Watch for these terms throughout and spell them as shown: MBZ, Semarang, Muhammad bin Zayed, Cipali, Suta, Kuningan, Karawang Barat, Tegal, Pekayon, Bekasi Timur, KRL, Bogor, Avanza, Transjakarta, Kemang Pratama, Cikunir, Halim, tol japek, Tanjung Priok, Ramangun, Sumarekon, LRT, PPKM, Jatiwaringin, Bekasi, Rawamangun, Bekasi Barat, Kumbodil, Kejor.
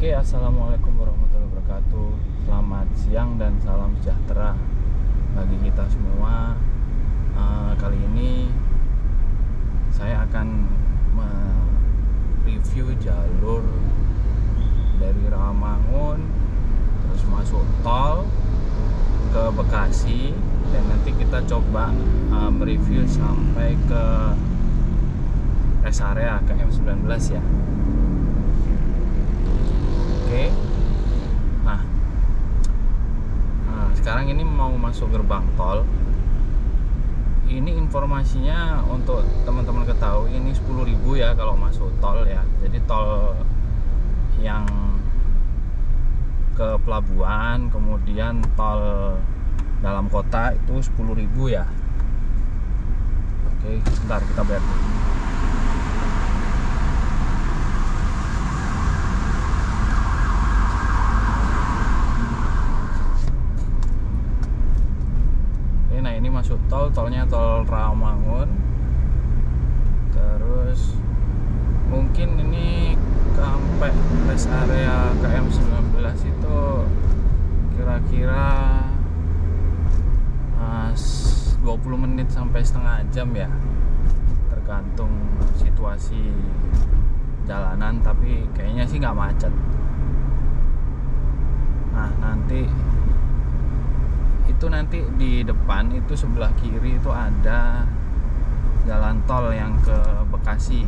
Oke, assalamualaikum warahmatullahi wabarakatuh. Selamat siang dan salam sejahtera bagi kita semua. Kali ini saya akan mereview jalur dari Rawamangun terus masuk tol ke Bekasi, dan nanti kita coba mereview sampai ke rest area KM19 ya. Oke. Nah, sekarang ini mau masuk gerbang tol. Ini informasinya untuk teman-teman ketahui, ini 10.000 ya kalau masuk tol ya. Jadi tol yang ke pelabuhan, kemudian tol dalam kota itu 10.000 ya. Oke, sebentar kita bayar dulu. Tolnya tol Rawamangun. Terus mungkin ini sampai rest area KM19 itu kira-kira 20 menit sampai setengah jam ya, tergantung situasi jalanan, tapi kayaknya sih nggak macet. Nah, nanti di depan itu sebelah kiri itu ada jalan tol yang ke Bekasi,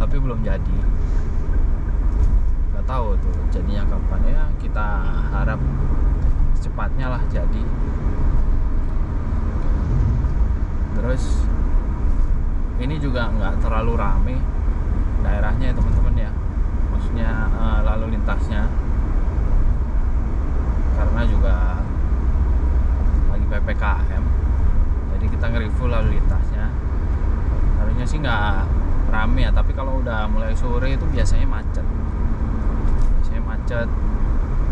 tapi belum jadi, nggak tahu tuh jadinya kapan ya. Kita harap secepatnya lah jadi. Terus ini juga nggak terlalu rame daerahnya ya teman-teman ya, maksudnya lalu lintasnya, karena juga lagi PPKM, jadi kita nge-review lalu lintasnya. Harusnya sih nggak rame ya, tapi kalau udah mulai sore itu biasanya macet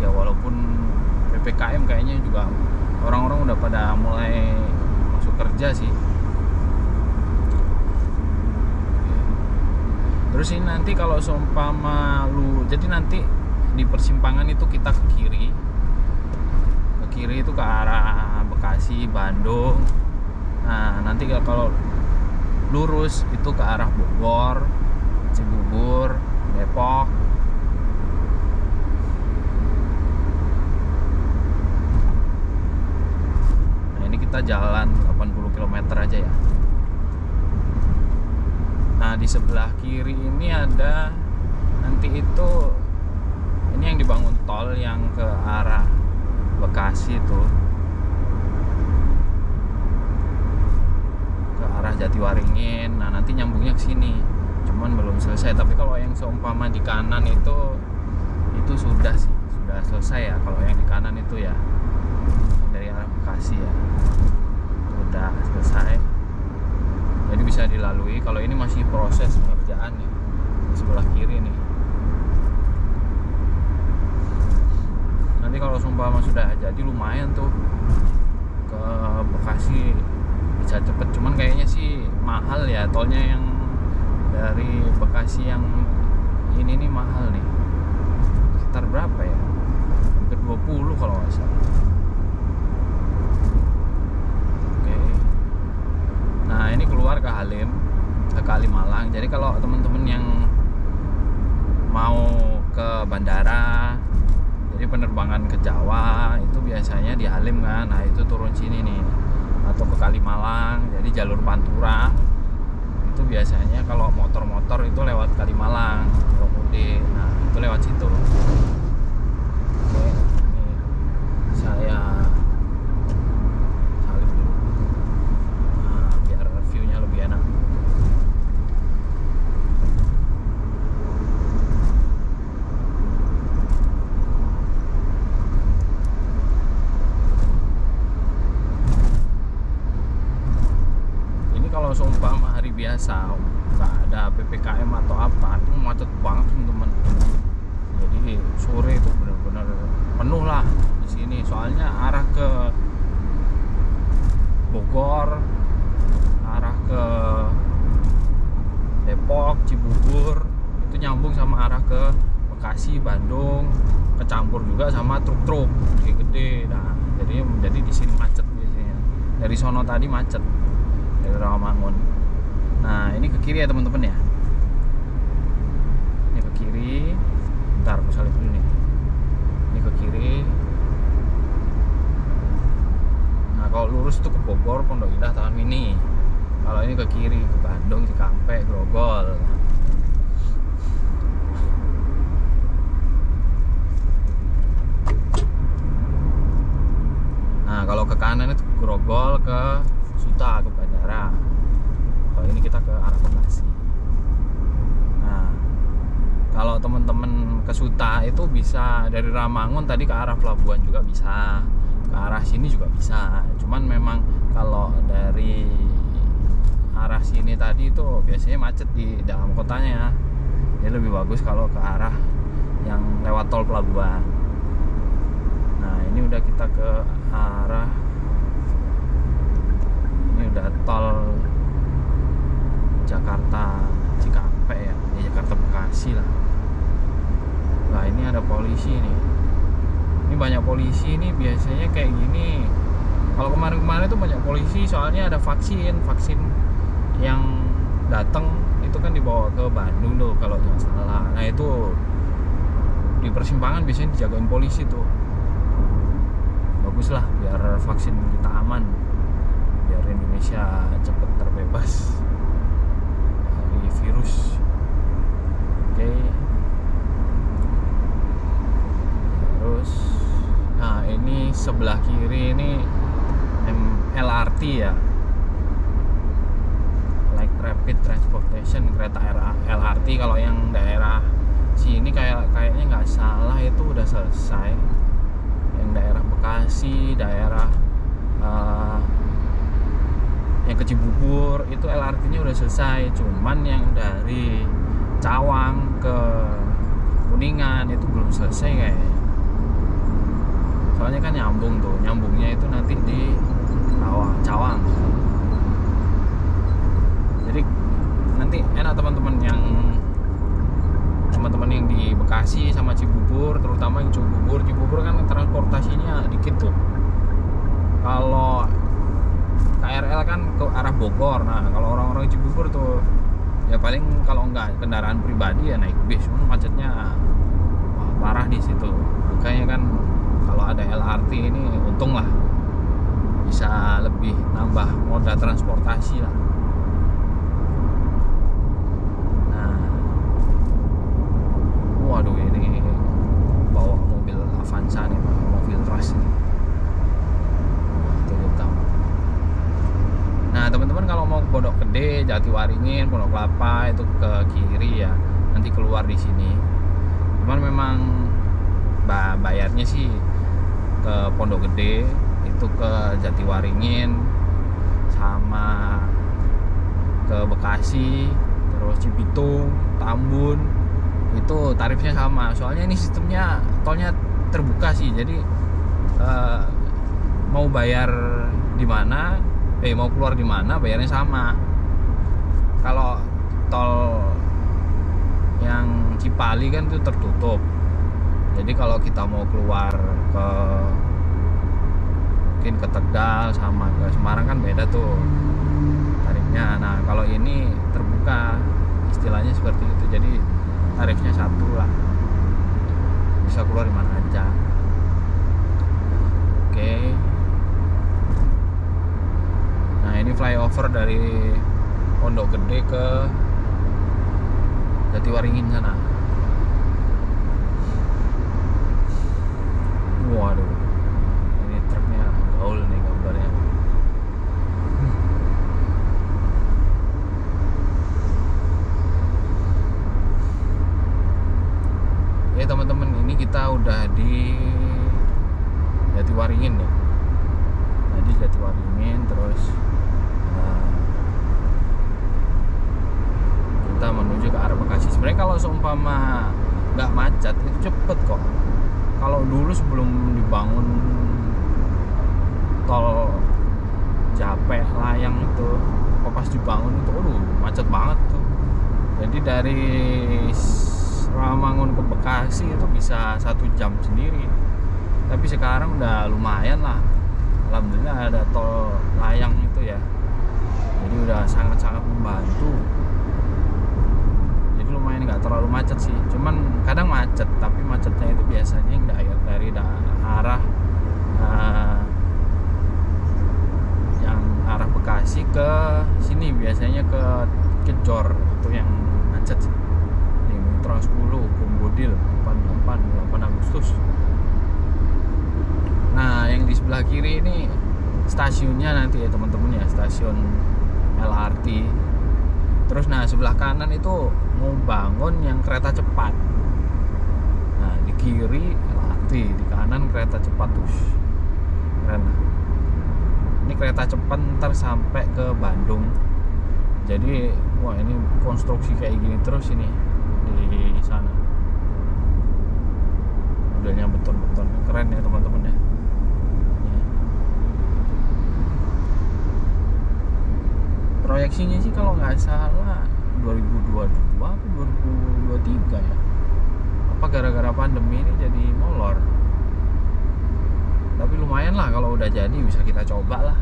ya. Walaupun PPKM kayaknya juga orang-orang udah pada mulai masuk kerja sih. Terus ini nanti kalau seumpama jadi nanti di persimpangan itu kita ke kiri. Kiri itu ke arah Bekasi, Bandung. Nah, nanti kalau lurus itu ke arah Bogor, Cibubur, Depok. Nah, ini kita jalan 80 km aja ya. Nah, di sebelah kiri ini ada nanti itu ini yang dibangun tol yang ke arah Bekasi tuh, ke arah Jatiwaringin. Nah, nanti nyambungnya ke sini, cuman belum selesai. Tapi kalau yang seumpama di kanan itu sudah selesai ya. Kalau yang di kanan itu ya dari arah Bekasi ya, sudah selesai. Jadi bisa dilalui. Kalau ini masih proses pengerjaan nih, di sebelah kiri nih. Nanti kalau seumpama sudah jadi lumayan tuh ke Bekasi bisa cepet, cuman kayaknya sih mahal ya tolnya. Yang dari Bekasi yang ini nih mahal nih, sekitar berapa ya, hampir 20 kalau nggak salah. Oke. Nah, ini keluar ke Halim, ke Kalimalang. Jadi kalau temen-temen yang mau ke bandara, jadi penerbangan ke Jawa itu biasanya di Halim kan. Nah, itu turun sini nih, atau ke Kalimalang. Jadi jalur Pantura itu biasanya kalau motor-motor itu lewat Kalimalang, kalau mudik, nah itu lewat situ. Oke, ini saya Halim dulu. Nah, biar view-nya lebih enak. Seumpama hari biasa nggak ada PPKM atau apa, itu macet banget teman-teman. Jadi sore itu benar-benar penuh lah di sini. Soalnya arah ke Bogor, arah ke Depok, Cibubur. Bekasi, Bandung, kecampur juga sama truk-truk gede. Nah, jadi di sini macet biasanya. Dari sono tadi macet, dari Rawamangun. Nah, ini ke kiri ya teman-teman ya. Ini ke kiri. Bentar, aku salip dulu nih. Ini ke kiri. Nah, kalau lurus tuh ke Bogor, Pondok Indah, Taman Mini. Kalau ini ke kiri, ke Bandung, Cikampek, Grogol. Nah, kalau ke kanan itu Grogol, ke Suta, ke bandara. Kalau ini kita ke arah Bekasi. Nah, kalau teman-teman ke Suta itu bisa dari Ramangun tadi ke arah Pelabuhan juga bisa, ke arah sini juga bisa. Cuman memang kalau dari arah sini tadi itu biasanya macet di dalam kotanya. Jadi lebih bagus kalau ke arah yang lewat tol Pelabuhan. Nah, ini udah kita ke arah, ini udah tol Jakarta Cikampek ya, Jakarta Bekasi lah. Nah, ini ada polisi nih. Ini banyak polisi nih biasanya kayak gini. Kalau kemarin-kemarin itu banyak polisi soalnya ada vaksin yang datang itu kan dibawa ke Bandung tuh kalau nggak salah. Nah, itu di persimpangan biasanya dijagain polisi tuh. Bagus lah, biar vaksin kita aman, biar Indonesia cepet terbebas dari virus. Oke. Terus, nah ini sebelah kiri ini LRT ya. Rapid Transportation, kereta LRT. Kalau yang daerah sini kayaknya nggak salah itu udah selesai. Yang daerah Bekasi, daerah yang ke Cibubur itu LRT-nya udah selesai. Cuman yang dari Cawang ke Kuningan itu belum selesai kayaknya. Soalnya kan nyambung tuh, nyambungnya itu nanti di Cawang. Jadi nanti enak teman-teman yang di Bekasi sama Cibubur, terutama yang Cibubur. Cibubur kan transportasinya dikit tuh. Kalau KRL kan ke arah Bogor. Nah, kalau orang-orang Cibubur tuh ya paling kalau nggak kendaraan pribadi ya naik bis. Cuma macetnya parah di situ. Makanya kan kalau ada LRT ini untung lah, bisa lebih nambah moda transportasi lah. Waduh, ini bawa mobil Avanza nih, mobil ras nih. Nah, teman-teman kalau mau ke Pondok Gede, Jatiwaringin, Pondok Kelapa itu ke kiri ya. Nanti keluar di sini. Cuman memang bayarnya sih ke Pondok Gede, itu ke Jatiwaringin sama ke Bekasi, terus Cibitung, Tambun. Itu tarifnya sama, soalnya ini sistemnya tolnya terbuka sih. Jadi mau bayar di mana, mau keluar di mana, bayarnya sama. Kalau tol yang Cipali kan itu tertutup. Jadi kalau kita mau keluar ke mungkin ke Tegal sama ke Semarang kan beda tuh tarifnya. Nah, kalau ini terbuka, istilahnya seperti itu. Jadi tarifnya satu lah, bisa keluar di mana aja. Oke. Nah, ini flyover dari Pondok Gede ke Jatiwaringin sana. Waduh, ini truknya gaul nih gambarnya. Ya teman-teman, ini kita udah di Jatiwaringin ya. Jadi Jatiwaringin, terus kita menuju ke arah Bekasi. Sebenarnya kalau seumpama nggak macet itu cepet kok. Kalau dulu sebelum dibangun tol Japek Layang itu, kok pas dibangun itu, aduh macet banget tuh. Jadi dari Rawamangun ke Bekasi itu bisa 1 jam sendiri. Tapi sekarang udah lumayan lah, alhamdulillah ada tol layang itu ya, jadi udah sangat-sangat membantu. Jadi lumayan nggak terlalu macet sih, cuman kadang macet, tapi macetnya itu biasanya yang dari arah yang arah Bekasi ke sini, biasanya ke Kejor itu yang macet sih. Di Trans 10 Kumbodil 8 Agustus. Nah, yang di sebelah kiri ini stasiunnya nanti ya teman-teman ya, stasiun LRT. Terus nah sebelah kanan itu mau bangun yang kereta cepat. Nah, di kiri LRT, di kanan kereta cepat terus. Keren. Ini kereta cepat ntar sampai ke Bandung. Jadi wah ini konstruksi kayak gini terus ini di sana. Modelnya beton-beton keren ya teman-teman ya. Proyeksinya sih kalau nggak salah 2022 apa 2023 ya. Apa gara-gara pandemi ini jadi molor. Tapi lumayan lah kalau udah jadi bisa kita coba lah.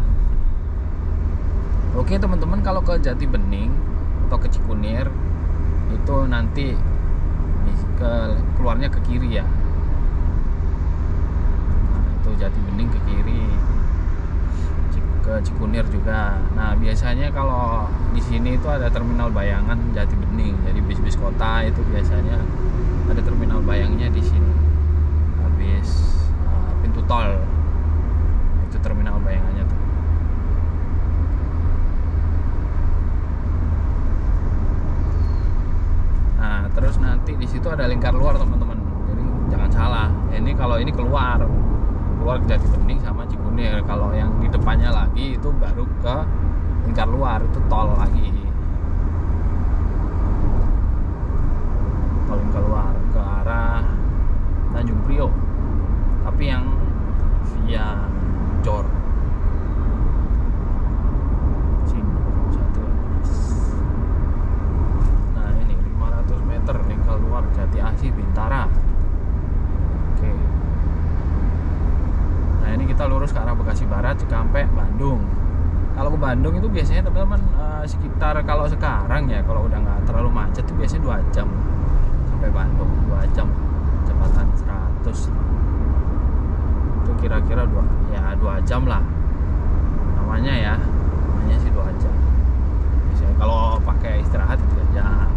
Oke teman-teman, kalau ke Jati Bening atau ke Cikunir itu nanti keluarnya ke kiri ya. Nah, itu Jati Bening ke kiri. Cikunir juga. Nah biasanya kalau di sini itu ada terminal bayangan Jati Bening. Jadi bis-bis kota itu biasanya ada terminal bayangnya di sini. Habis pintu tol itu terminal bayangannya tuh. Nah terus nanti di situ ada lingkar luar teman-teman. Jadi jangan salah. Ini kalau ini keluar ke Jati Bening sama Cikunir. Kalau yang di depannya lagi itu baru ke lingkar luar, itu tol lagi, tol lingkar luar ke arah Tanjung Priok, tapi yang via Kejor. Nah ini 500 meter lingkar luar Jati Asih Bintara. Nah ini kita lurus ke arah Bekasi Barat, Cikampek, Bandung. Kalau ke Bandung itu biasanya teman-teman sekitar, kalau sekarang ya kalau udah nggak terlalu macet itu biasanya 2 jam sampai Bandung, 2 jam kecepatan 100 itu kira-kira 2 jam lah namanya ya, namanya sih 2 jam biasanya kalau pakai istirahat itu 3 jam.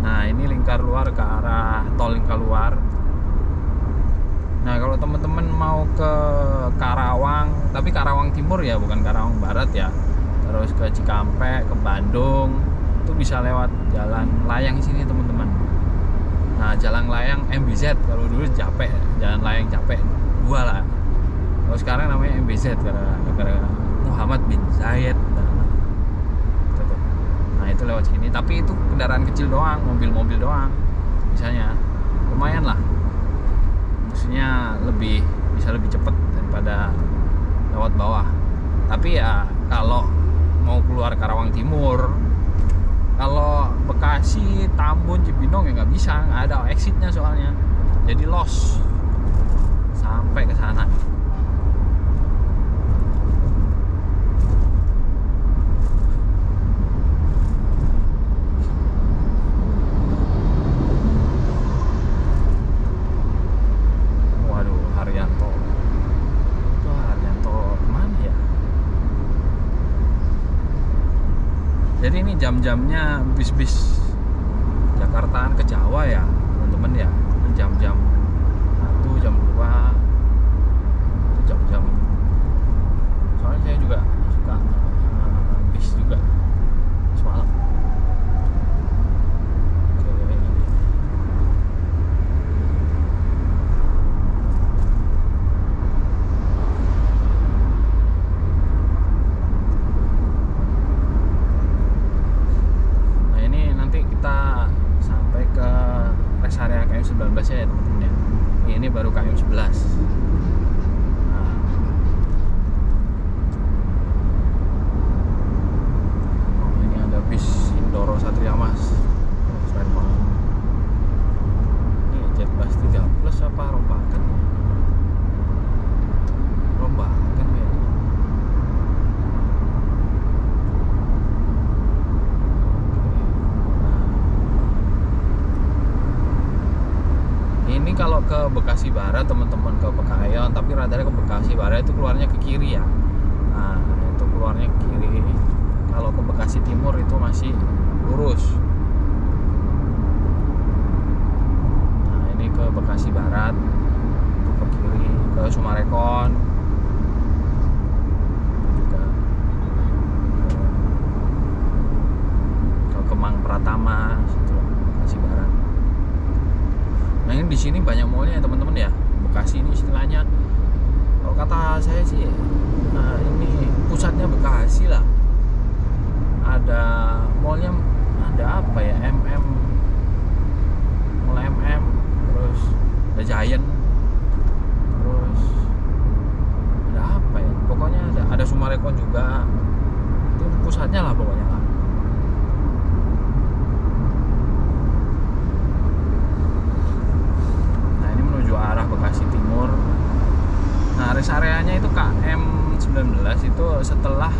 Nah ini lingkar luar ke arah tol lingkar luar. Nah kalau teman-teman mau ke Karawang, tapi Karawang Timur ya, bukan Karawang Barat ya, terus ke Cikampek, ke Bandung, itu bisa lewat jalan layang sini teman-teman. Nah jalan layang MBZ, kalau dulu capek, jalan layang capek 2 lah, kalau sekarang namanya MBZ karena Muhammad bin Zayed. Nah itu lewat sini, tapi itu kendaraan kecil doang, mobil-mobil doang misalnya, lumayan lah. Maksudnya bisa lebih cepat daripada lewat bawah. Tapi ya kalau mau keluar Karawang Timur, kalau Bekasi, Tambun, Cibitung ya nggak bisa, nggak ada exitnya soalnya. Jadi los sampai ke sana. Jadi ini jam-jamnya bis-bis Jakartaan ke Jawa ya teman-teman ya, jam-jam 1, jam 2 itu jam-jam. Soalnya saya juga suka bis juga semalam. Oke. Kita sampai ke rest area KM 19 ya teman-teman ya. kalau ke Bekasi Barat, teman-teman ke Pekayon, tapi radarnya ke Bekasi Barat itu keluarnya ke kiri ya. Nah, itu keluarnya ke kiri. Kalau ke Bekasi Timur itu masih lurus. Nah, ini ke Bekasi Barat, itu ke kiri, ke Sumarekon. Juga ke Kemang Pratama, situ Bekasi Barat. Nah, ini di sini banyak mallnya teman-teman ya. Bekasi ini istilahnya, kalau kata saya sih, nah ini pusatnya Bekasi lah. Ada mallnya, ada apa ya, Mall MM, terus ada Giant, terus ada apa ya, pokoknya ada Sumarekon juga. Itu pusatnya lah pokoknya lah. Nah, ini menuju arah Bekasi Timur. Nah, rest areanya itu KM 19 itu setelah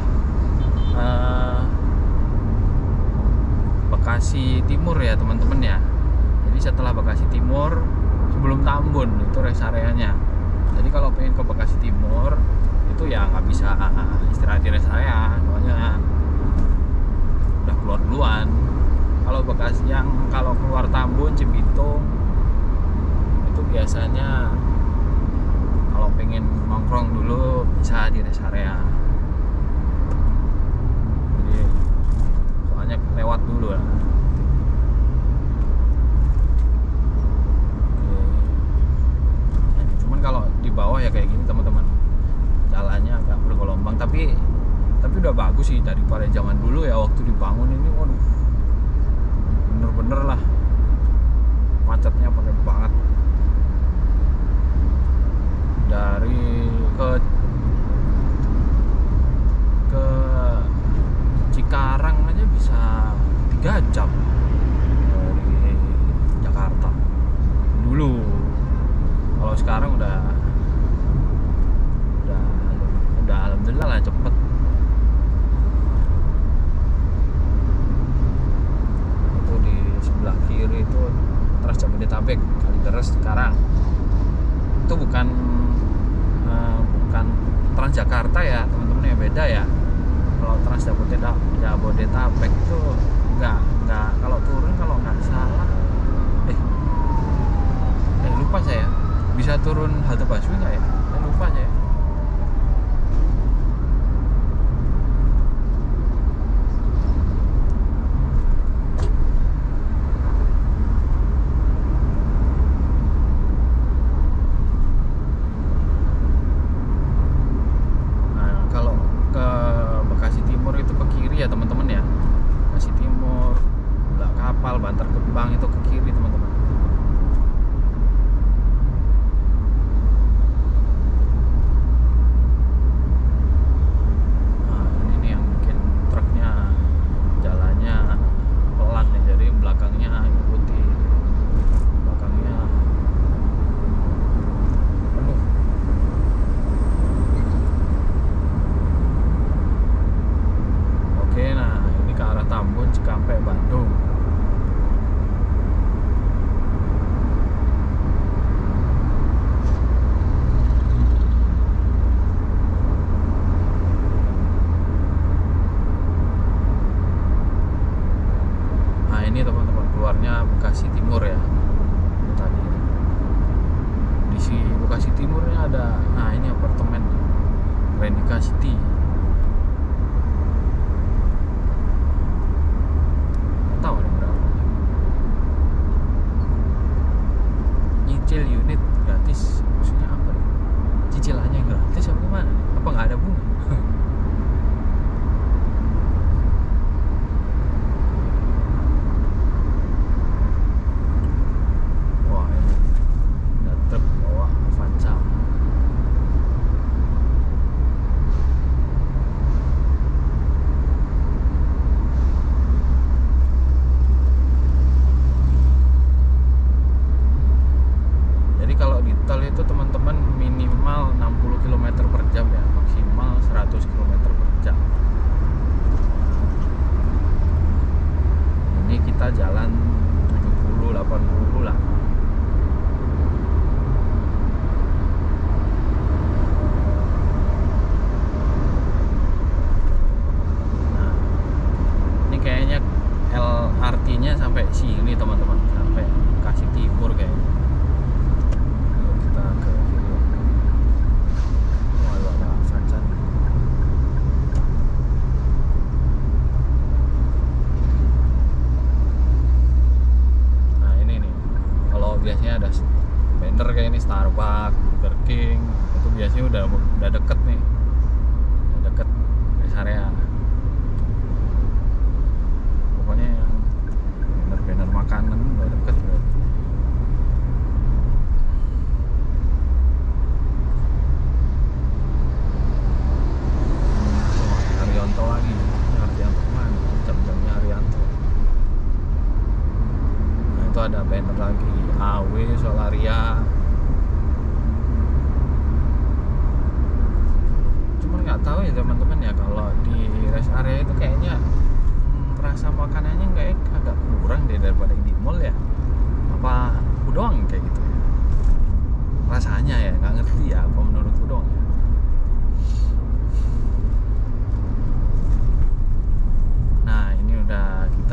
Bekasi Timur ya teman-teman ya. Jadi setelah Bekasi Timur, sebelum Tambun itu rest areanya. Jadi kalau pengen ke Bekasi Timur itu ya nggak bisa istirahat di rest area, soalnya udah keluar duluan. Kalau Bekasi yang kalau keluar Tambun, Cibitung itu biasanya kalau pengen nongkrong dulu bisa di rest area. Lewat dulu lah. Oke. Cuman kalau di bawah ya kayak gini teman-teman, jalannya agak bergelombang, tapi udah bagus sih daripada zaman dulu ya waktu dibangun ini. Waduh, bener-bener lah macetnya pakai banget. Dari ke Cikarang aja bisa 3 jam dari Jakarta dulu. Kalau sekarang udah alhamdulillah lah, cepet. Itu di sebelah kiri itu Trans Jabodetabek, Kalideres sekarang. Itu bukan Transjakarta ya teman-teman ya, beda ya. Kalau Trans Jabodetabek itu enggak, kalau turun kalau nggak salah lupa saya, bisa turun halte busway nggak ya, lupa saya.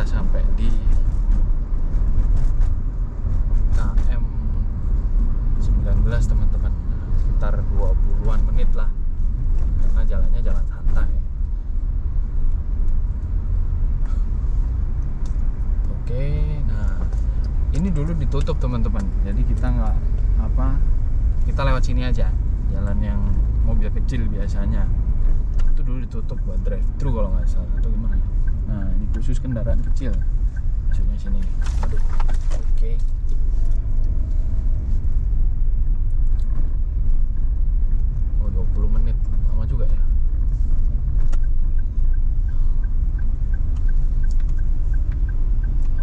sampai di KM 19 teman-teman, sekitar 20-an menit lah, karena jalannya jalan santai. Oke, nah ini dulu ditutup teman-teman, jadi kita nggak apa, kita lewat sini aja, jalan yang mobil kecil biasanya itu dulu ditutup buat drive thru kalau nggak salah atau gimana. Nah ini khusus kendaraan kecil, maksudnya sini. Aduh, oke. Oh 20 menit lama juga ya.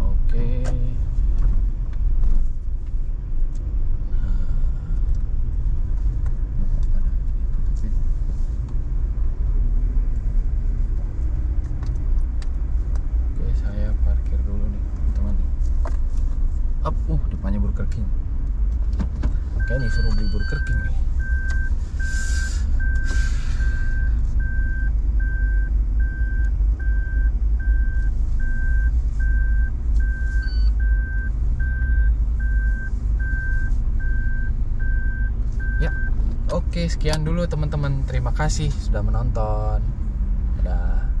Oke. Kayaknya disuruh beli Burger King nih. Ya, oke, sekian dulu teman-teman. Terima kasih sudah menonton. Dadah.